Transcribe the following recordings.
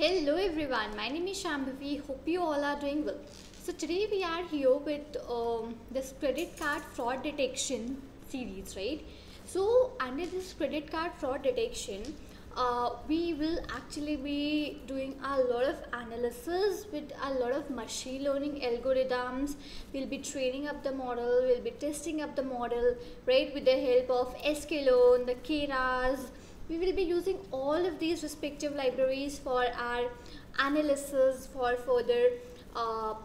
Hello everyone, my name is Shambhavi. Hope you all are doing well. So today we are here with this credit card fraud detection series, right? So under this credit card fraud detection, we will actually be doing a lot of analysis with a lot of machine learning algorithms. We'll be training up the model, we'll be testing up the model, right, with the help of scikit-learn, the Keras. We will be using all of these respective libraries for our analysis, for further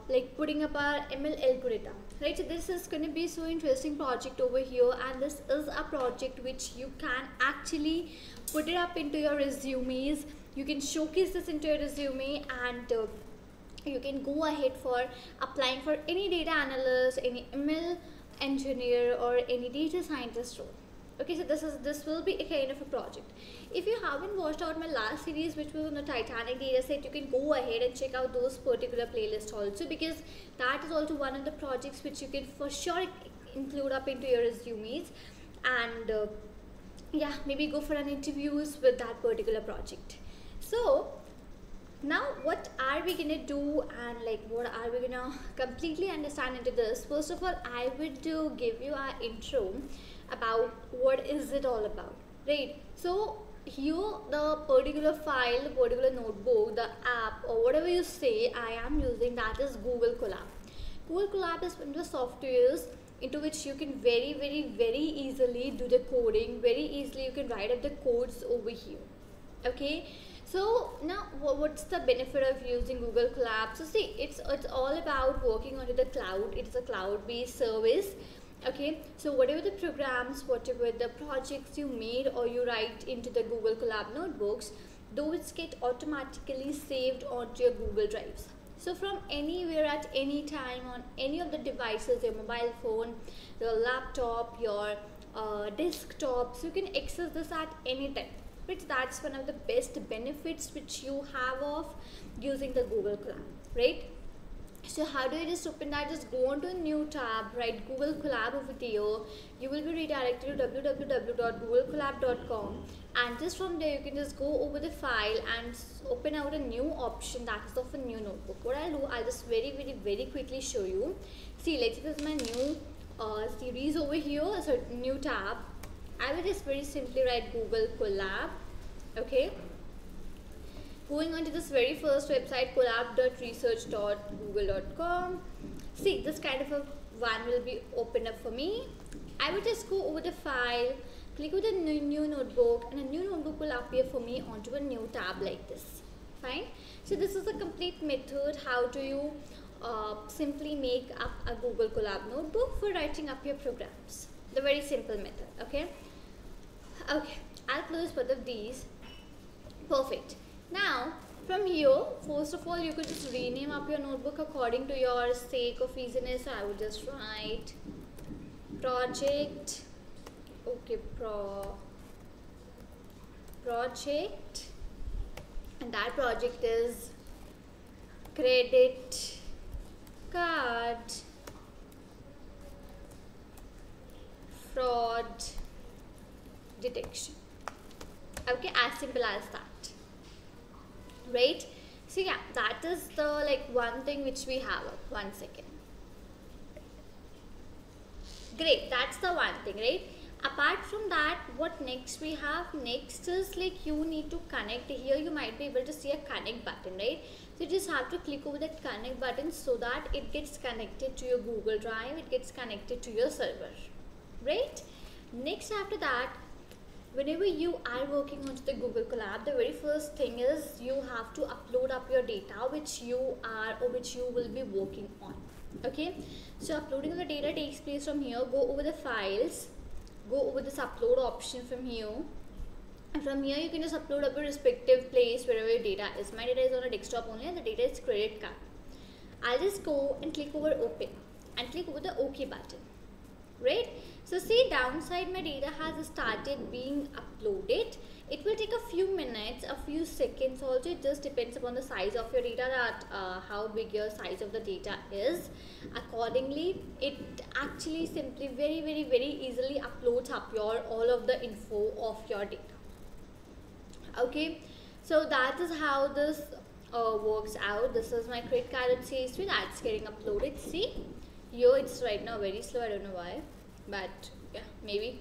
like putting up our ML algorithm, right? So this is going to be so interesting project over here, and this is a project which you can actually put it up into your resumes. You can showcase this into your resume, and you can go ahead for applying for any data analyst, any ML engineer, or any data scientist role. Okay, so this will be a kind of a project. If you haven't watched out my last series, which was on the Titanic dataset, you can go ahead and check out those particular playlists also, because that is also one of the projects which you can for sure include up into your resumes, and yeah, maybe go for an interviews with that particular project. So now what are we gonna do, and like what are we gonna completely understand into this? First of all, I would give you our intro about what is it all about, right? So here the particular file, the particular notebook, the app, or whatever you say I am using, that is Google Colab. Google Colab is one of the softwares into which you can very, very, very easily do the coding. Very easily you can write up the codes over here. Okay, so now what's the benefit of using Google Colab? So see, it's all about working onto the cloud. It's a cloud-based service. Okay, so whatever the programs, whatever the projects you made or you write into the Google Colab notebooks, those get automatically saved onto your Google Drives. So from anywhere, at any time, on any of the devices, your mobile phone, your laptop, your desktop, so you can access this at any time. Which that's one of the best benefits which you have of using the Google Colab, right? So how do you just open that? Just go on to a new tab, write Google Colab over there. You will be redirected to www.googlecolab.com, and just from there you can just go over the file and open out a new option, that is of a new notebook. What I'll do, I'll just very, very, very quickly show you. See, let's say this is my new series over here, so new tab. I will just very simply write Google Colab. Okay, going on to this very first website, colab.research.google.com. see, this kind of a one will be opened up for me. I will just go over the file, click over the new notebook, and a new notebook will appear for me onto a new tab like this. Fine, so this is a complete method how do you simply make up a Google Colab notebook for writing up your programs. The very simple method. Okay, okay, I'll close both of these. Perfect. Now from here, first of all, you could just rename up your notebook according to your sake of easiness. I would just write project, okay, project, and that project is credit card fraud detection. Okay, as simple as that, right? So yeah, that is the like one thing which we have. One second. Great, that's the one thing, right? Apart from that, what next we have? Next is like you need to connect. Here you might be able to see a connect button, right? So you just have to click over that connect button so that it gets connected to your Google Drive, it gets connected to your server. Right, next after that, whenever you are working on the Google Colab, the very first thing is you have to upload up your data which you are or which you will be working on. Okay, so uploading the data takes place from here. Go over the files, go over this upload option from here, and from here you can just upload up your respective place wherever your data is. My data is on a desktop only, and the data is credit card. I'll just go and click over open and click over the OK button. Right, so see, downside, my data has started being uploaded. It will take a few minutes, a few seconds also. It just depends upon the size of your data, that how big your size of the data is. Accordingly, it actually simply very, very, very easily uploads up your all of the info of your data. Okay, So that is how this works out. This is my create carrot CSV that's getting uploaded. See, yo, it's right now very slow. I don't know why, but yeah, maybe.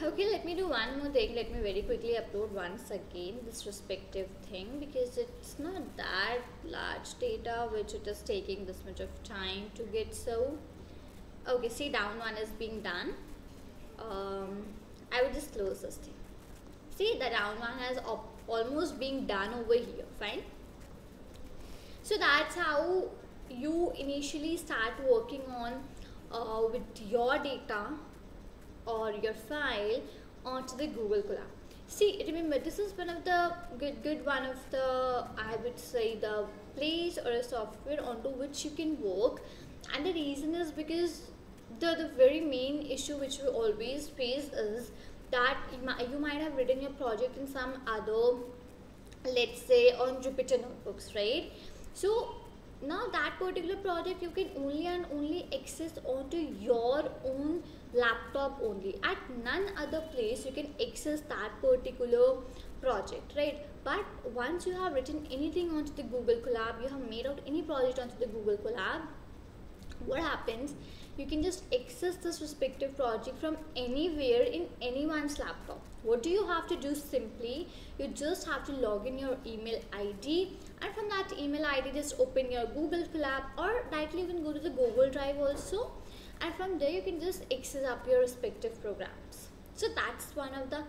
Okay, let me do one more thing. Let me very quickly upload once again this respective thing, because it's not that large data which it is taking this much of time to get. So okay, see, down one is being done. I would just close this thing. See, the down one has almost being done over here. Fine. So that's how you initially start working on with your data or your file onto the Google Colab. See, remember, this is one of the good one of the I would say the place or a software onto which you can work, and the reason is because the very main issue which we always face is that you might have written your project in some other, let's say on Jupyter Notebooks, right? So now that particular project you can only and only access onto your own laptop only. At none other place you can access that particular project, right? But once you have written anything onto the Google Colab, you have made out any project onto the Google Colab, what happens, you can just access this respective project from anywhere in anyone's laptop. What do you have to do? Simply you just have to log in your email ID, and from that email ID just open your Google Colab, or directly you can go to the Google Drive also, and from there you can just access up your respective programs. So that's one of the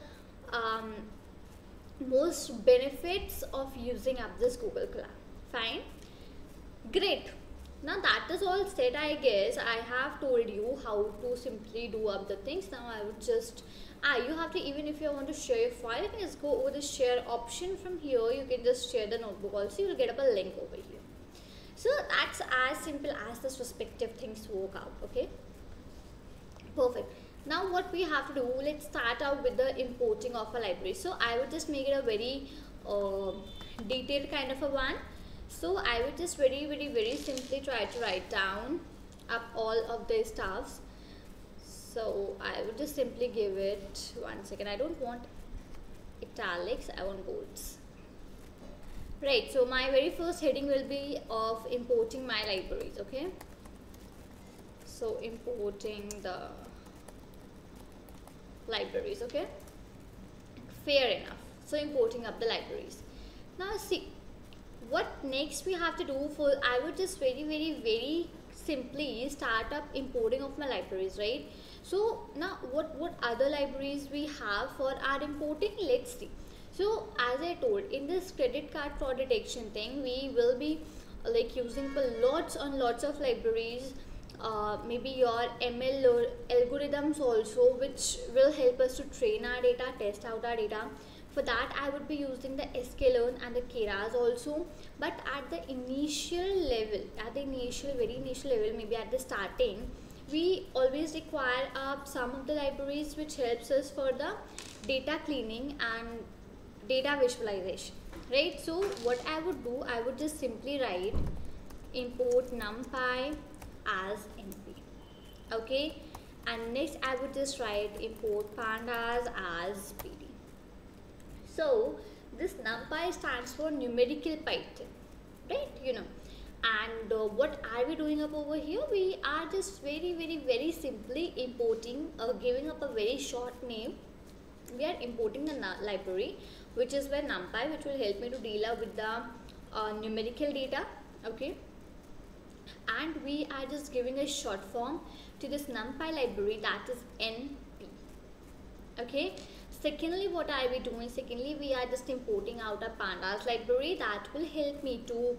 most benefits of using up this Google Colab. Fine, great. Now that is all said, I guess I have told you how to simply do up the things. Now I would just you have to, even if you want to share your file, you can just go over the share option. From here you can just share the notebook also, you will get up a link over here. So that's as simple as this respective things work out. Okay, perfect. Now what we have to do, let's start out with the importing of a library. So I would just make it a very detailed kind of a one. So I would just very simply try to write down up all of the stuffs. So I would just simply give it one second. I don't want italics, I want bolds. Right, so my very first heading will be of importing my libraries. Okay, so importing the libraries. Okay, fair enough. So importing up the libraries. Now see, what next we have to do, for I would just very simply start up importing of my libraries, right? So now what other libraries we have for our importing, let's see. So as I told, in this credit card fraud detection thing, we will be like using for lots of libraries, maybe your ML or algorithms also, which will help us to train our data, test out our data. For that I would be using the scikit-learn and the Keras also, but at the initial level, very initial level, maybe at the starting, we always require some of the libraries which helps us for the data cleaning and data visualization, right? So what I would do, I would just simply write import NumPy as NP. Okay, and next I would just write import pandas as PD. So this NumPy stands for numerical Python, right? You know, and what are we doing up over here? We are just very simply importing, giving up a very short name. We are importing the library, which is where NumPy, which will help me to deal out with the numerical data. Okay, and we are just giving a short form to this NumPy library, that is NP. Okay. Secondly, what are we doing? Secondly, we are just importing out a pandas library that will help me to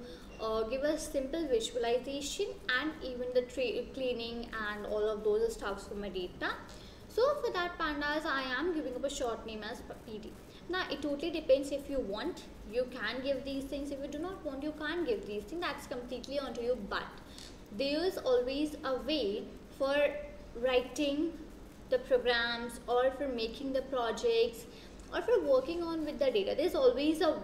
give a simple visualization and even the cleaning and all of those stuffs for my data. So for that pandas, I am giving up a short name as PD. Now it totally depends. If you want, you can give these things. If you do not want, you can't give these things. That's completely onto you. But there is always a way for writing the programs, or for making the projects, or for working on with the data. There's always a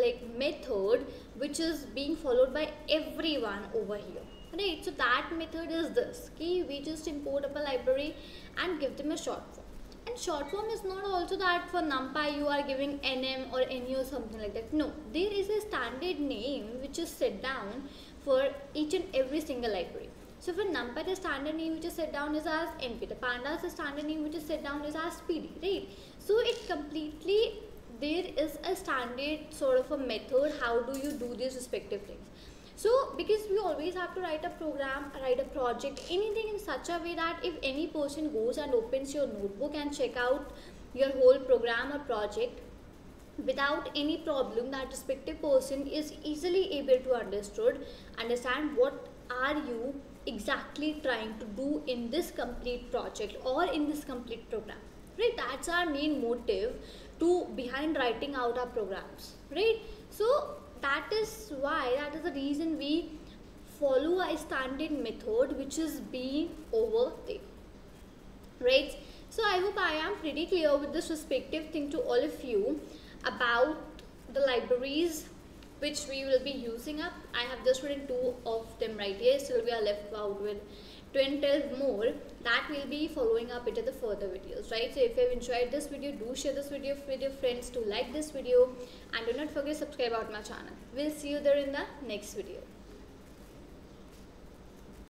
like method which is being followed by everyone over here, right? So that method is this: we just import up a library and give them a short form. And short form is not also that for NumPy you are giving NM or NU or something like that. No, there is a standard name which is set down for each and every single library. So for NumPy, the standard name which is set down is as NP. The pandas, the standard name which is set down is as PD, right? So it completely, there is a standard sort of a method how do you do these respective things. So because we always have to write a program, write a project, anything in such a way that if any person goes and opens your notebook and check out your whole program or project without any problem, that respective person is easily able to understand what are you exactly trying to do in this complete project or in this complete program, right? That's our main motive behind writing out our programs, right? So that is why, that is the reason we follow a standard method which is being over there, right? So I hope I am pretty clear with this respective thing to all of you about the libraries which we will be using up. I have just written 2 of them right here, still we are left out with 20 more that we'll be following up into the further videos, right? So if you have enjoyed this video, do share this video with your friends, do like this video and do not forget to subscribe out my channel. We'll see you there in the next video.